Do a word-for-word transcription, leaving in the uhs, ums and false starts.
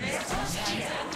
Let's go.